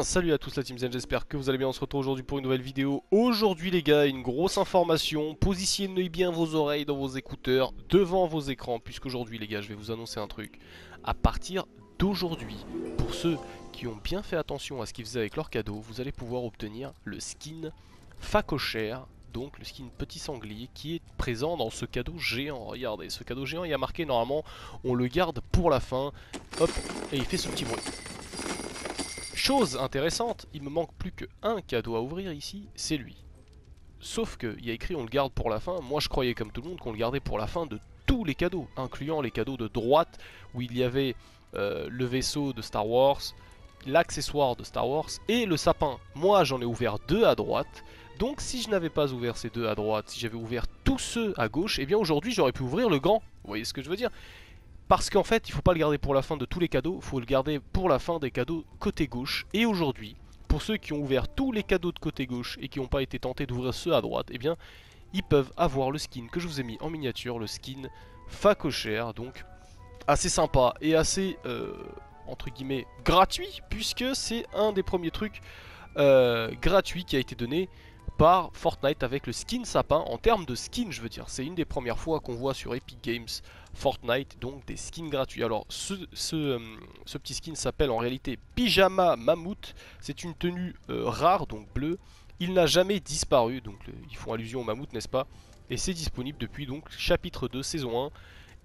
bien salut à tous la team Zen, j'espère que vous allez bien, on se retrouve aujourd'hui pour une nouvelle vidéo. Aujourd'hui les gars, une grosse information, positionnez bien vos oreilles dans vos écouteurs, devant vos écrans, puisqu'aujourd'hui les gars je vais vous annoncer un truc. À partir d'aujourd'hui, pour ceux qui ont bien fait attention à ce qu'ils faisaient avec leurs cadeaux, vous allez pouvoir obtenir le skin Facochère, donc le skin petit sanglier qui est présent dans ce cadeau géant. Regardez, ce cadeau géant il y a marqué normalement, on le garde pour la fin, hop, et il fait ce petit bruit. Chose intéressante, il me manque plus qu'un cadeau à ouvrir ici, c'est lui. Sauf que il y a écrit on le garde pour la fin, moi je croyais comme tout le monde qu'on le gardait pour la fin de tous les cadeaux, incluant les cadeaux de droite où il y avait le vaisseau de Star Wars, l'accessoire de Star Wars et le sapin. Moi j'en ai ouvert deux à droite, donc si je n'avais pas ouvert ces deux à droite, si j'avais ouvert tous ceux à gauche, et eh bien aujourd'hui j'aurais pu ouvrir le grand, vous voyez ce que je veux dire? Parce qu'en fait, il ne faut pas le garder pour la fin de tous les cadeaux, il faut le garder pour la fin des cadeaux côté gauche. Et aujourd'hui, pour ceux qui ont ouvert tous les cadeaux de côté gauche et qui n'ont pas été tentés d'ouvrir ceux à droite, eh bien, ils peuvent avoir le skin que je vous ai mis en miniature, le skin Facochère. Donc, assez sympa et assez, entre guillemets, gratuit, puisque c'est un des premiers trucs gratuits qui a été donné par Fortnite avec le skin sapin. En termes de skin, je veux dire, c'est une des premières fois qu'on voit sur Epic Games Fortnite, donc des skins gratuits. Alors ce petit skin s'appelle en réalité Pyjama Mammouth, c'est une tenue rare, donc bleue. Il n'a jamais disparu, donc ils font allusion au mammouth, n'est-ce pas? Et c'est disponible depuis donc chapitre 2 saison 1,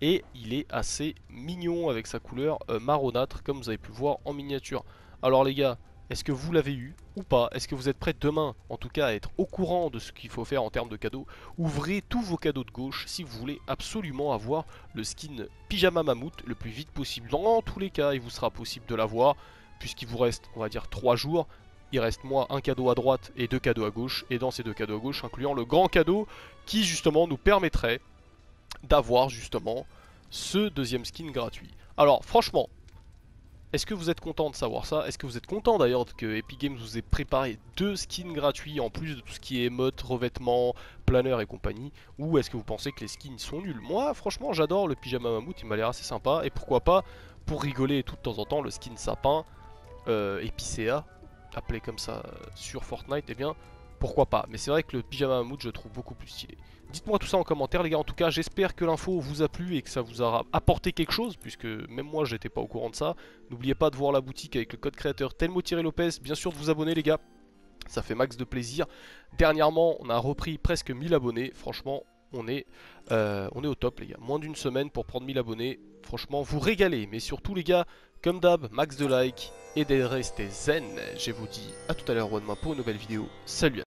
et il est assez mignon avec sa couleur marronâtre comme vous avez pu voir en miniature. Alors les gars, est-ce que vous l'avez eu ou pas? Est-ce que vous êtes prêts demain, en tout cas, à être au courant de ce qu'il faut faire en termes de cadeaux? Ouvrez tous vos cadeaux de gauche si vous voulez absolument avoir le skin Pyjama Mammouth le plus vite possible. Dans tous les cas, il vous sera possible de l'avoir, puisqu'il vous reste, on va dire, 3 jours. Il reste, moi, un cadeau à droite et deux cadeaux à gauche. Et dans ces deux cadeaux à gauche, incluant le grand cadeau qui, justement, nous permettrait d'avoir, justement, ce deuxième skin gratuit. Alors, franchement... est-ce que vous êtes content de savoir ça? Est-ce que vous êtes content d'ailleurs que Epic Games vous ait préparé deux skins gratuits en plus de tout ce qui est émote, revêtements, planeur et compagnie? Ou est-ce que vous pensez que les skins sont nuls? Moi franchement j'adore le Pyjama Mammouth, il m'a l'air assez sympa. Et pourquoi pas, pour rigoler tout de temps en temps, le skin sapin, Epicéa, appelé comme ça sur Fortnite, et eh bien pourquoi pas? Mais c'est vrai que le Pyjama Mammouth je le trouve beaucoup plus stylé. Dites-moi tout ça en commentaire les gars, en tout cas j'espère que l'info vous a plu et que ça vous a apporté quelque chose, puisque même moi j'étais pas au courant de ça. N'oubliez pas de voir la boutique avec le code créateur Telmo-Lopes, bien sûr de vous abonner les gars, ça fait max de plaisir. Dernièrement on a repris presque 1000 abonnés, franchement on est au top les gars, moins d'une semaine pour prendre 1000 abonnés, franchement vous régalez. Mais surtout les gars, comme d'hab, max de likes et de rester zen, je vous dis à tout à l'heure ou demain pour une nouvelle vidéo, salut à tous.